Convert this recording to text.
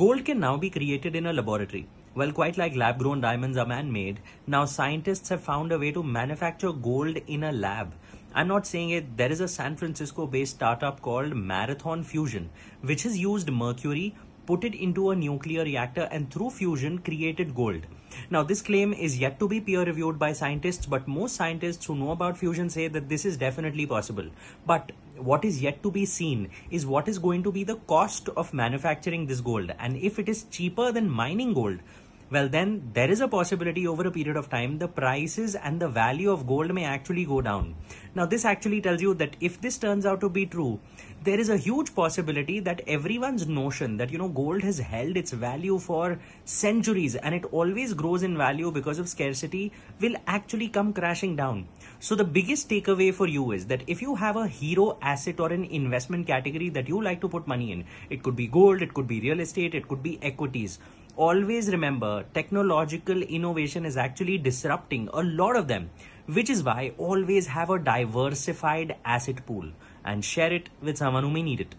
Gold can now be created in a laboratory. Well, quite like lab-grown diamonds are man-made, now scientists have found a way to manufacture gold in a lab. I'm not saying it, there is a San Francisco-based startup called Marathon Fusion, which has used mercury, put it into a nuclear reactor, and through fusion created gold. Now, this claim is yet to be peer-reviewed by scientists, but most scientists who know about fusion say that this is definitely possible. But what is yet to be seen is what is going to be the cost of manufacturing this gold. And if it is cheaper than mining gold, well, then there is a possibility over a period of time, the prices and the value of gold may actually go down. Now, this actually tells you that if this turns out to be true, there is a huge possibility that everyone's notion that, gold has held its value for centuries and it always grows in value because of scarcity will actually come crashing down. So the biggest takeaway for you is that if you have a hero asset or an investment category that you like to put money in, it could be gold, it could be real estate, it could be equities. Always remember, technological innovation is actually disrupting a lot of them, which is why always have a diversified asset pool and share it with someone who may need it.